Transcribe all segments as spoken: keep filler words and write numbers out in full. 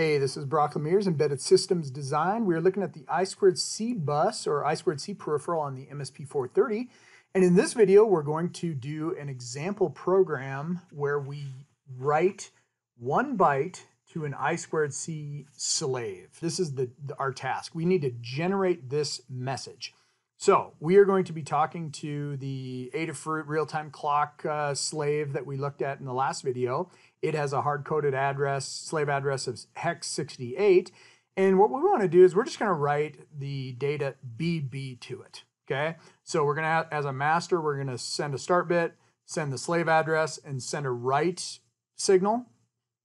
Hey, this is Brock LaMeres, Embedded Systems Design. We're looking at the I two C bus or I two C peripheral on the M S P four thirty. And in this video, we're going to do an example program where we write one byte to an I two C slave. This is the, the our task. We need to generate this message. So we are going to be talking to the Adafruit real-time clock uh, slave that we looked at in the last video. It has a hard-coded address, slave address of hex sixty-eight. And what we want to do is we're just going to write the data B B to it, okay? So we're going to, as a master, we're going to send a start bit, send the slave address, and send a write signal.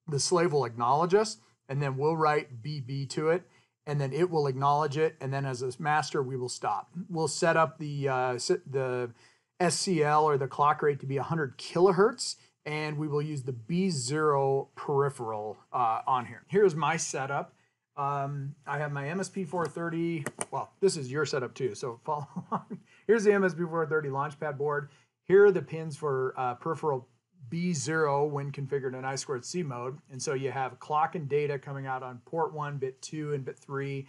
The slave will acknowledge us, and then we'll write B B to it. And then it will acknowledge it, and then as a master, we will stop. We'll set up the uh, the S C L or the clock rate to be one hundred kilohertz, and we will use the B zero peripheral uh, on here. Here's my setup. Um, I have my M S P four thirty. Well, this is your setup too, so follow along. Here's the M S P four thirty Launchpad board. Here are the pins for uh, peripheral B zero when configured in I two C mode. And so you have clock and data coming out on port one, bit two, and bit three.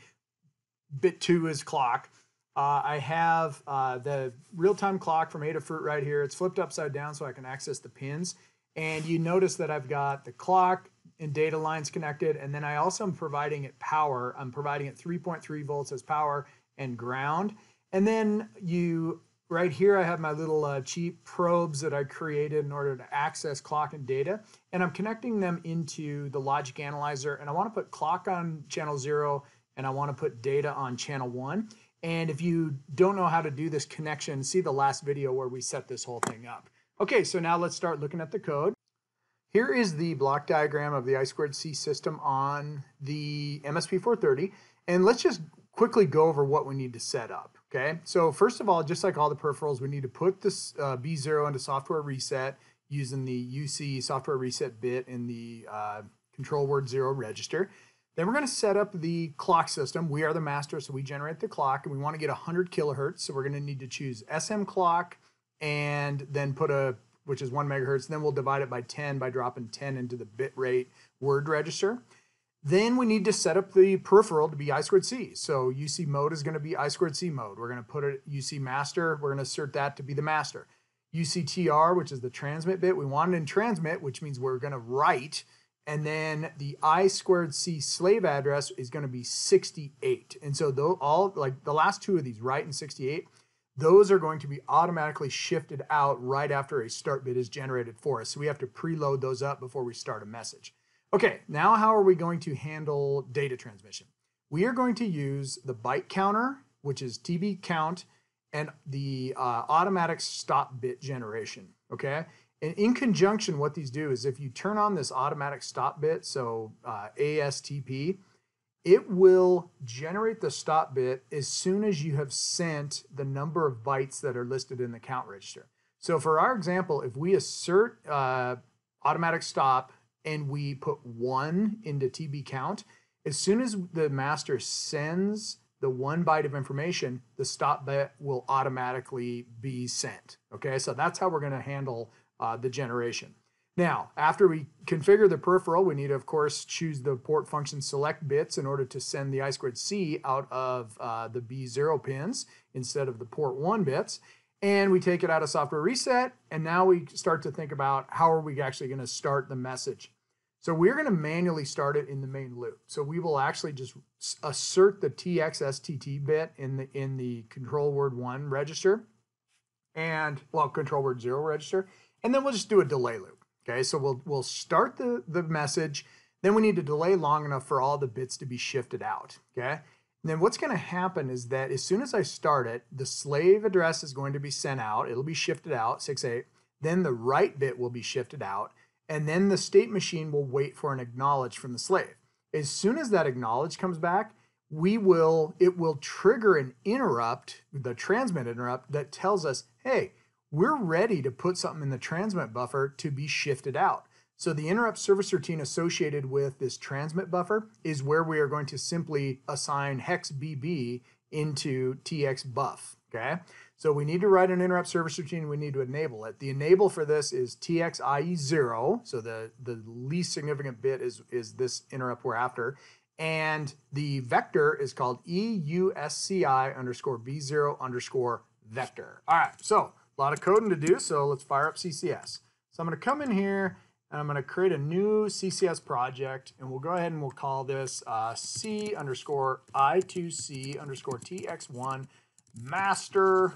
Bit two is clock. Uh, I have uh, the real-time clock from Adafruit right here. It's flipped upside down so I can access the pins. And you notice that I've got the clock and data lines connected. And then I also am providing it power. I'm providing it three point three volts as power and ground. And then you... Right here, I have my little uh, cheap probes that I created in order to access clock and data, and I'm connecting them into the logic analyzer, and I want to put clock on channel zero, and I want to put data on channel one. And if you don't know how to do this connection, see the last video where we set this whole thing up. Okay, so now let's start looking at the code. Here is the block diagram of the I two C system on the M S P four thirty, and let's just quickly go over what we need to set up. Okay, so first of all, just like all the peripherals, we need to put this uh, B zero into software reset using the U C software reset bit in the uh, control word zero register. Then we're going to set up the clock system. We are the master, so we generate the clock, and we want to get one hundred kilohertz. So we're going to need to choose S M clock, and then put a, which is one megahertz. Then we'll divide it by ten by dropping ten into the bit rate word register. Then we need to set up the peripheral to be I two C. So U C mode is going to be I two C mode. We're going to put it U C master. We're going to assert that to be the master. U C T R, which is the transmit bit, we want it in transmit, which means we're going to write. And then the I two C slave address is going to be sixty-eight. And so though all like the last two of these, write and sixty-eight, those are going to be automatically shifted out right after a start bit is generated for us. So we have to preload those up before we start a message. Okay, now how are we going to handle data transmission? We are going to use the byte counter, which is T B count, and the uh, automatic stop bit generation, okay? And in conjunction, what these do is if you turn on this automatic stop bit, so uh, A S T P, it will generate the stop bit as soon as you have sent the number of bytes that are listed in the count register. So for our example, if we assert uh, automatic stop, and we put one into T B count, as soon as the master sends the one byte of information, the stop bit will automatically be sent. Okay, so that's how we're gonna handle uh, the generation. Now, after we configure the peripheral, we need to, of course, choose the port function select bits in order to send the I two C out of uh, the B zero pins instead of the port one bits. And we take it out of software reset, and now we start to think about how are we actually gonna start the message. So we're going to manually start it in the main loop. So we will actually just assert the T X S T T bit in the in the control word one register, and well, control word zero register, and then we'll just do a delay loop. Okay, so we'll we'll start the the message, then we need to delay long enough for all the bits to be shifted out. Okay, and then what's going to happen is that as soon as I start it, the slave address is going to be sent out. It'll be shifted out sixty-eight. Then the write bit will be shifted out. And then the state machine will wait for an acknowledge from the slave. As soon as that acknowledge comes back, we will, it will trigger an interrupt, the transmit interrupt, that tells us, hey, we're ready to put something in the transmit buffer to be shifted out. So the interrupt service routine associated with this transmit buffer is where we are going to simply assign hex B B into T X buff, okay? So we need to write an interrupt service routine, we need to enable it. The enable for this is T X I E zero, so the, the least significant bit is, is this interrupt we're after, and the vector is called E U S C I underscore B zero underscore vector. All right, so a lot of coding to do, so let's fire up C C S. So I'm gonna come in here, and I'm gonna create a new C C S project, and we'll go ahead and we'll call this uh, C underscore I two C underscore T X one master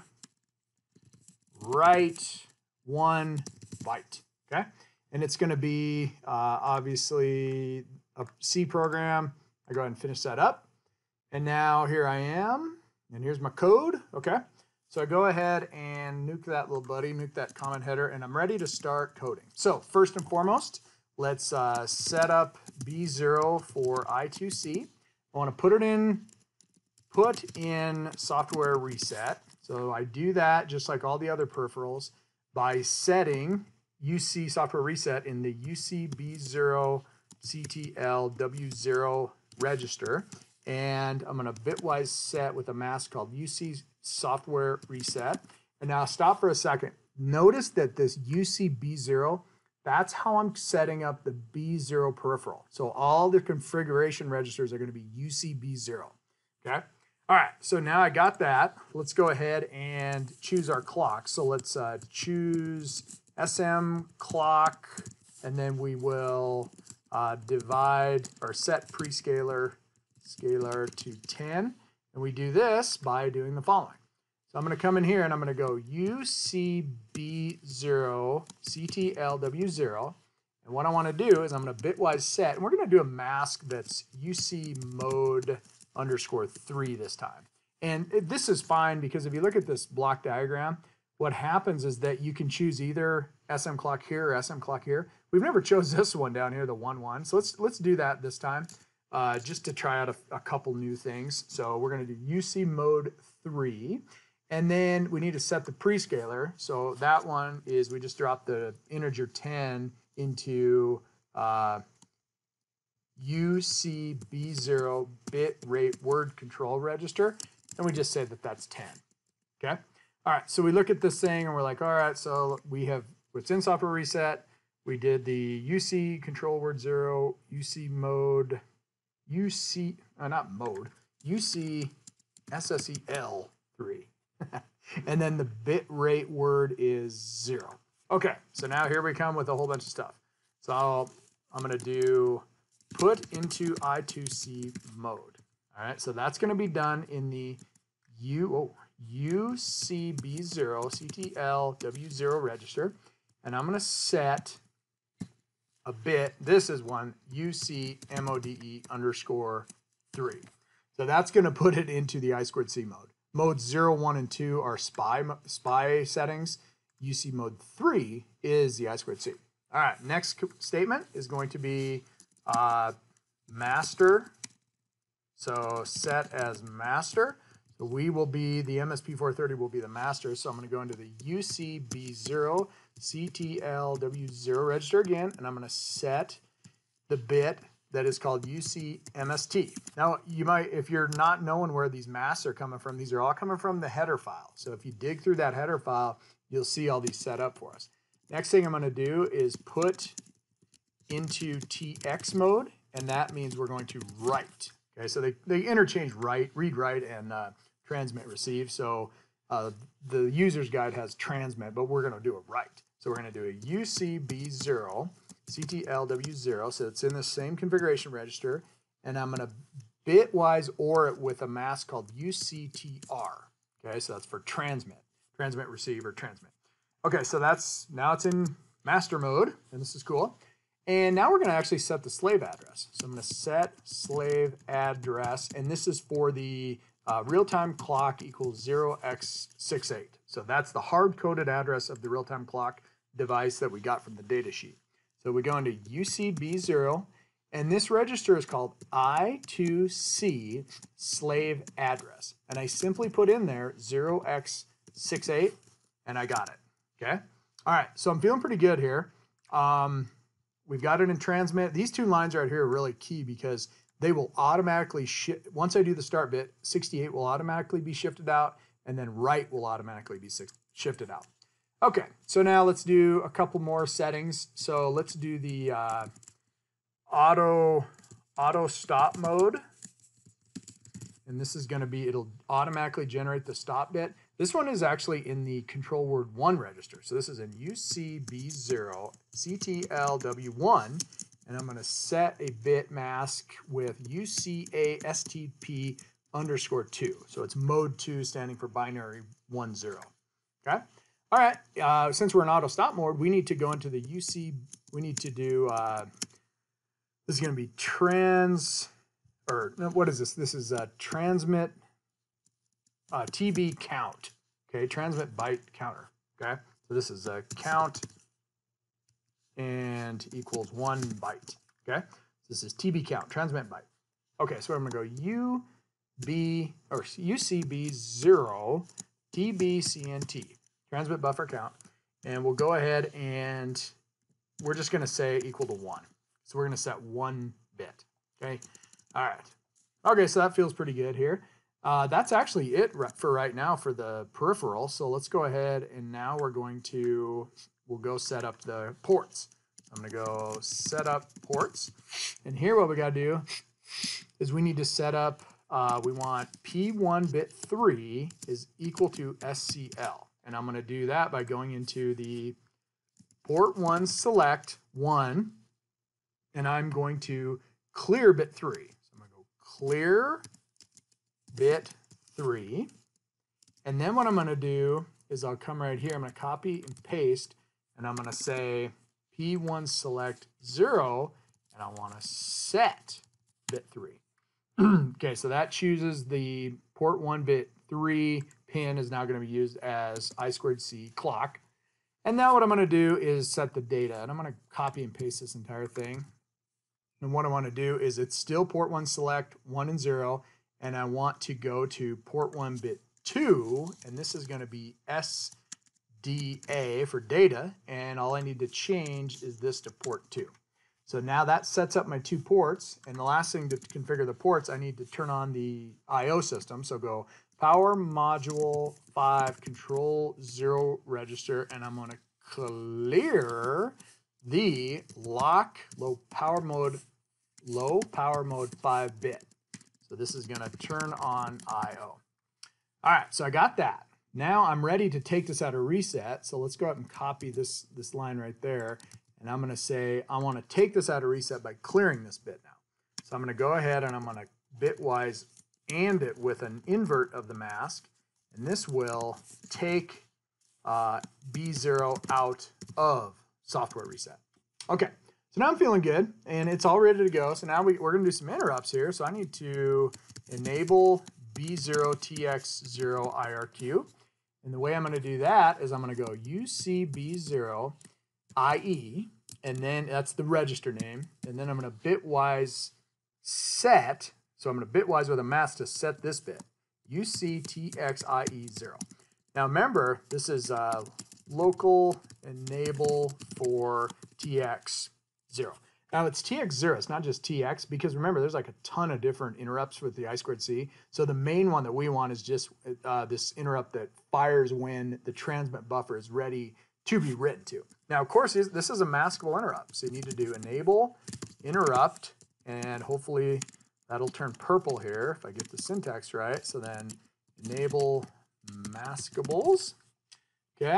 write one byte, okay? And it's gonna be uh, obviously a C program. I go ahead and finish that up. And now here I am, and here's my code, okay? So I go ahead and nuke that little buddy, nuke that comment header, and I'm ready to start coding. So first and foremost, let's uh, set up B zero for I two C. I wanna put it in, put in software reset. So I do that just like all the other peripherals by setting U C software reset in the U C B zero C T L W zero register. And I'm gonna bitwise set with a mask called U C software reset. And now stop for a second. Notice that this U C B zero, that's how I'm setting up the B zero peripheral. So all the configuration registers are gonna be U C B zero, okay? All right, so now I got that. Let's go ahead and choose our clock. So let's uh, choose S M clock, and then we will uh, divide or set prescaler scalar to ten. And we do this by doing the following. So I'm going to come in here and I'm going to go U C B zero C T L W zero. And what I want to do is I'm going to bitwise set, and we're going to do a mask that's U C mode underscore three this time. And it, this is fine because if you look at this block diagram, what happens is that you can choose either S M clock here or S M clock here. We've never chose this one down here, the one one. So let's let's do that this time. Uh, just to try out a, a couple new things. So we're gonna do U C mode three, and then we need to set the prescaler. So that one is, we just dropped the integer ten into uh, U C B zero bit rate word control register, and we just said that that's ten, okay? All right, so we look at this thing and we're like, all right, so we have, what's in software reset, we did the U C control word zero, U C mode, U C, uh, not mode, U C S S E L three. And then the bit rate word is zero. Okay, so now here we come with a whole bunch of stuff. So I'll, I'm gonna do put into I two C mode. All right, so that's gonna be done in the U, oh, U C B zero C T L W zero register. And I'm gonna set a bit, this is one, U C mode underscore three. So that's gonna put it into the I squared C mode. Modes zero, one, and two are spy, spy settings. U C mode three is the I squared C. All right, next statement is going to be uh, master. So set as master. So we will be, the M S P four thirty will be the master. So I'm gonna go into the U C B zero C T L W zero register again, and I'm going to set the bit that is called U C M S T. Now, you might, if you're not knowing where these masks are coming from, these are all coming from the header file. So if you dig through that header file, you'll see all these set up for us. Next thing I'm going to do is put into T X mode, and that means we're going to write. Okay, so they, they interchange write, read, write, and uh, transmit, receive. So uh, the user's guide has transmit, but we're going to do a write. So we're going to do a U C B zero C T L W zero, so it's in the same configuration register, and I'm going to bitwise OR it with a mask called U C T R. Okay, so that's for transmit, transmit, receive, or transmit. Okay, so that's, now it's in master mode, and this is cool. And now we're going to actually set the slave address. So I'm going to set slave address, and this is for the Uh, real-time clock equals zero x sixty-eight. So that's the hard-coded address of the real-time clock device that we got from the data sheet. So we go into U C B zero, and this register is called I two C slave address. And I simply put in there zero x sixty-eight, and I got it, okay? All right, so I'm feeling pretty good here. Um, we've got it in transmit. These two lines right here are really key because they will automatically shift. Once I do the start bit, sixty-eight will automatically be shifted out, and then right will automatically be shifted out. Okay, so now let's do a couple more settings. So let's do the uh, auto auto stop mode. And this is going to be, it'll automatically generate the stop bit. This one is actually in the control word one register. So this is in U C B zero C T L W one. And I'm going to set a bit mask with U C A S T P underscore two. So it's mode two, standing for binary one zero. Okay. All right. Uh, since we're in auto stop mode, we need to go into the U C. We need to do, uh, this is going to be trans, or what is this? This is a transmit uh, T B count. Okay. Transmit byte counter. Okay. So this is a count and equals one byte. Okay. This is T B count, transmit byte. Okay. So I'm going to go U. B or U C B zero T B C N T, transmit buffer count, and we'll go ahead and we're just going to say equal to one. So we're going to set one bit. Okay. All right. Okay. So that feels pretty good here. Uh, that's actually it for right now for the peripheral. So let's go ahead and now we're going to, we'll go set up the ports. I'm going to go set up ports. And here what we got to do is we need to set up Uh, we want P one bit three is equal to S C L. And I'm going to do that by going into the port one select one. And I'm going to clear bit three. So I'm going to go clear bit three. And then what I'm going to do is I'll come right here. I'm going to copy and paste. And I'm going to say P one select zero. And I want to set bit three. Okay, so that chooses the port one bit three pin is now going to be used as I squared C clock. And now what I'm going to do is set the data. And I'm going to copy and paste this entire thing. And what I want to do is it's still port one select one and zero. And I want to go to port one bit two. And this is going to be S D A for data. And all I need to change is this to port two. So now that sets up my two ports. And the last thing to configure the ports, I need to turn on the I O system. So go power module five control zero register, and I'm going to clear the lock low power mode, low power mode five bit. So this is going to turn on I O. All right, so I got that. Now I'm ready to take this out of reset. So let's go up and copy this, this line right there. And I'm going to say, I want to take this out of reset by clearing this bit now. So I'm going to go ahead and I'm going to bitwise AND it with an invert of the mask. And this will take uh, B zero out of software reset. Okay, so now I'm feeling good and it's all ready to go. So now we, we're going to do some interrupts here. So I need to enable B zero T X zero I R Q. And the way I'm going to do that is I'm going to go U C B zero I E, and then that's the register name, and then I'm going to bitwise set, so I'm going to bitwise with a mask to set this bit, U C T X I E zero. Now remember, this is a local enable for T X zero. Now it's T X zero, it's not just T X, because remember, there's like a ton of different interrupts with the I squared C, so the main one that we want is just uh, this interrupt that fires when the transmit buffer is ready to be written to. Now, of course, this is a maskable interrupt. So you need to do enable, interrupt, and hopefully that'll turn purple here if I get the syntax right. So then enable maskables. Okay.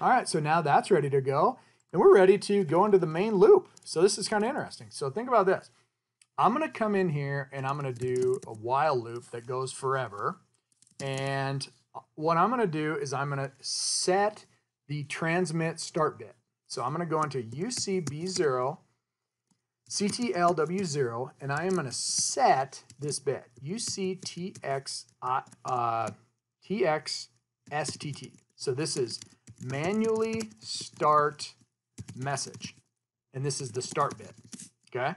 All right. So now that's ready to go. And we're ready to go into the main loop. So this is kind of interesting. So think about this. I'm going to come in here and I'm going to do a while loop that goes forever. And what I'm going to do is I'm going to set the transmit start bit. So I'm going to go into U C B zero C T L W zero, and I am going to set this bit, U C T X S T T. So this is manually start message, and this is the start bit, okay?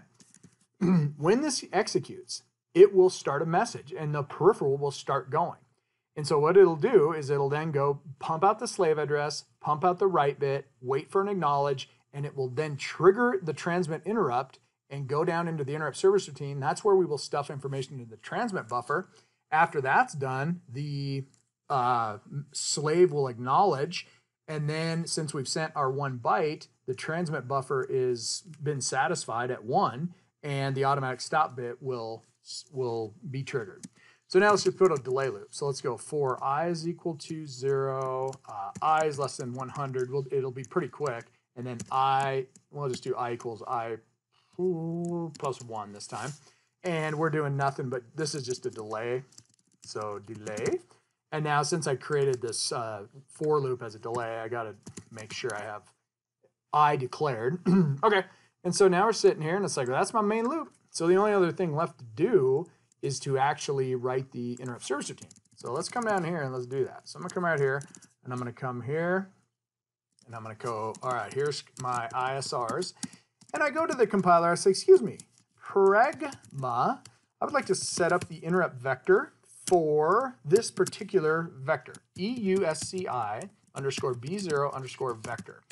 When this executes, it will start a message, and the peripheral will start going. And so what it'll do is it'll then go pump out the slave address, pump out the write bit, wait for an acknowledge, and it will then trigger the transmit interrupt and go down into the interrupt service routine. That's where we will stuff information into the transmit buffer. After that's done, the uh, slave will acknowledge, and then since we've sent our one byte, the transmit buffer is been satisfied at one, and the automatic stop bit will, will be triggered. So now let's just put a delay loop. So let's go for I is equal to zero, uh, I is less than one hundred. We'll, it'll be pretty quick. And then I, we'll just do I equals I plus one this time. And we're doing nothing, but this is just a delay. So delay. And now since I created this uh, for loop as a delay, I got to make sure I have I declared. Okay. And so now we're sitting here and it's like, well, that's my main loop. So the only other thing left to do is to actually write the interrupt service routine. So let's come down here and let's do that. So I'm gonna come out here and I'm gonna come here and I'm gonna go, all right, here's my I S Rs. And I go to the compiler, I say, excuse me, pregma, I would like to set up the interrupt vector for this particular vector, E U S C I underscore B zero underscore vector.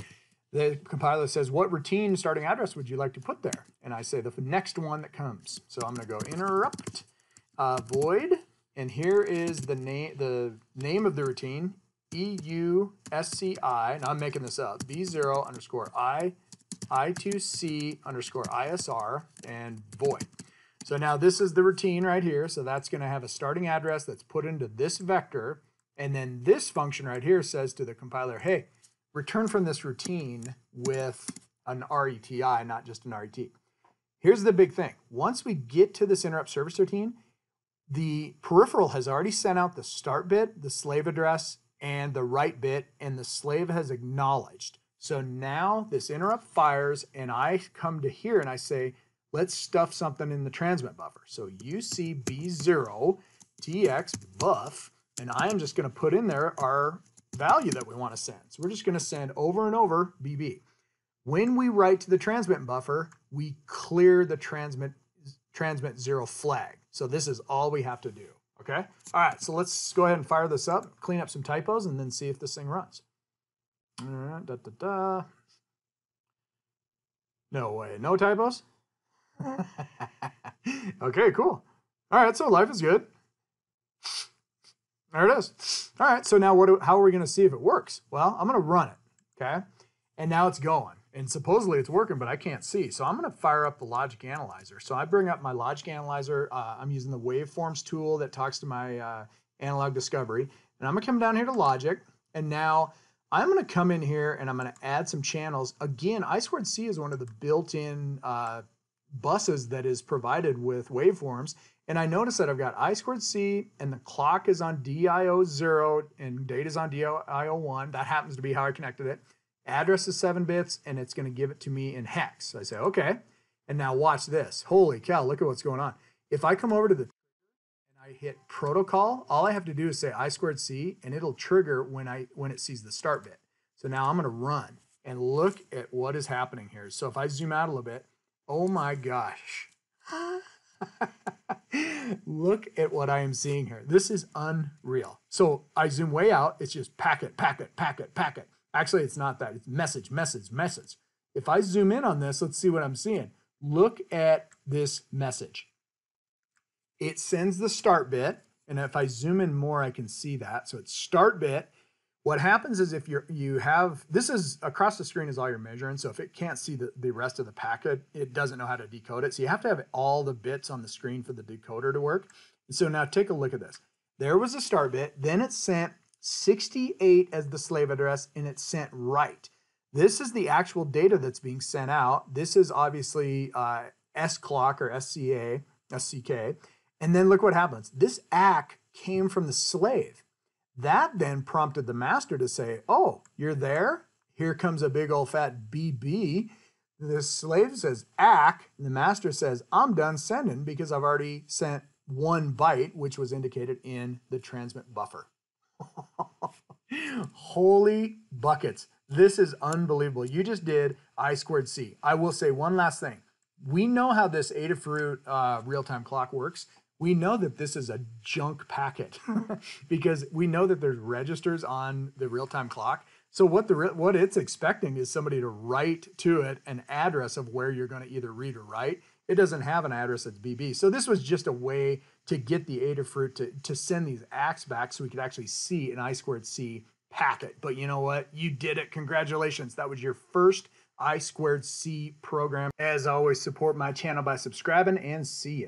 The compiler says, what routine starting address would you like to put there? And I say the next one that comes. So I'm gonna go interrupt Uh, void, and here is the name the name of the routine, E U S C I, and I'm making this up, B zero underscore I, I two C underscore I S R, and void. So now this is the routine right here, so that's going to have a starting address that's put into this vector, and then this function right here says to the compiler, hey, return from this routine with an R E T I, not just an R E T. Here's the big thing. Once we get to this interrupt service routine, the peripheral has already sent out the start bit, the slave address, and the write bit, and the slave has acknowledged. So now this interrupt fires, and I come to here and I say, let's stuff something in the transmit buffer. So U C B zero T X buff, and I am just going to put in there our value that we want to send. So we're just going to send over and over B B. When we write to the transmit buffer, we clear the transmit transmit zero flag. So this is all we have to do, okay? All right, so let's go ahead and fire this up, clean up some typos, and then see if this thing runs. All right, da, da, da. No way, no typos? Okay, cool. All right, so life is good. There it is. All right, so now what? Do, how are we gonna see if it works? Well, I'm gonna run it, okay? And now it's going. And supposedly it's working, but I can't see. So I'm going to fire up the logic analyzer. So I bring up my logic analyzer. Uh, I'm using the waveforms tool that talks to my uh, analog discovery. And I'm going to come down here to logic. And now I'm going to come in here and I'm going to add some channels. Again, I two C is one of the built-in uh, buses that is provided with waveforms. And I notice that I've got I two C and the clock is on D I O zero and data is on D I O one. That happens to be how I connected it. Address is seven bits, and it's going to give it to me in hex. So I say, okay, and now watch this. Holy cow, look at what's going on. If I come over to the and I hit protocol, all I have to do is say I two C, and it'll trigger when I when it sees the start bit. So now I'm going to run, and look at what is happening here. So if I zoom out a little bit, oh my gosh. Look at what I am seeing here. This is unreal. So I zoom way out. It's just packet, packet, packet, packet. Actually, it's not that. It's message, message, message. If I zoom in on this, let's see what I'm seeing. Look at this message. It sends the start bit, and if I zoom in more, I can see that. So it's start bit. What happens is if you you have, this is, across the screen is all your measuring, so if it can't see the, the rest of the packet, it doesn't know how to decode it. So you have to have all the bits on the screen for the decoder to work. And so now take a look at this. There was a start bit, then it sent sixty-eight as the slave address, and it's sent right. This is the actual data that's being sent out. This is obviously uh, S clock or S C A, S C K. And then look what happens. This A C K came from the slave. That then prompted the master to say, oh, you're there? Here comes a big old fat B B. The slave says A C K, and the master says, I'm done sending because I've already sent one byte, which was indicated in the transmit buffer. Holy buckets. This is unbelievable. You just did I two C. I will say one last thing. We know how this Adafruit uh, real-time clock works. We know that this is a junk packet because we know that there's registers on the real-time clock. So what the what it's expecting is somebody to write to it an address of where you're going to either read or write. it doesn't have an address that's B B. So this was just a way to get the Adafruit to, to send these acts back so we could actually see an I two C packet. But you know what? You did it. Congratulations. That was your first I two C program. As always, support my channel by subscribing, and see ya.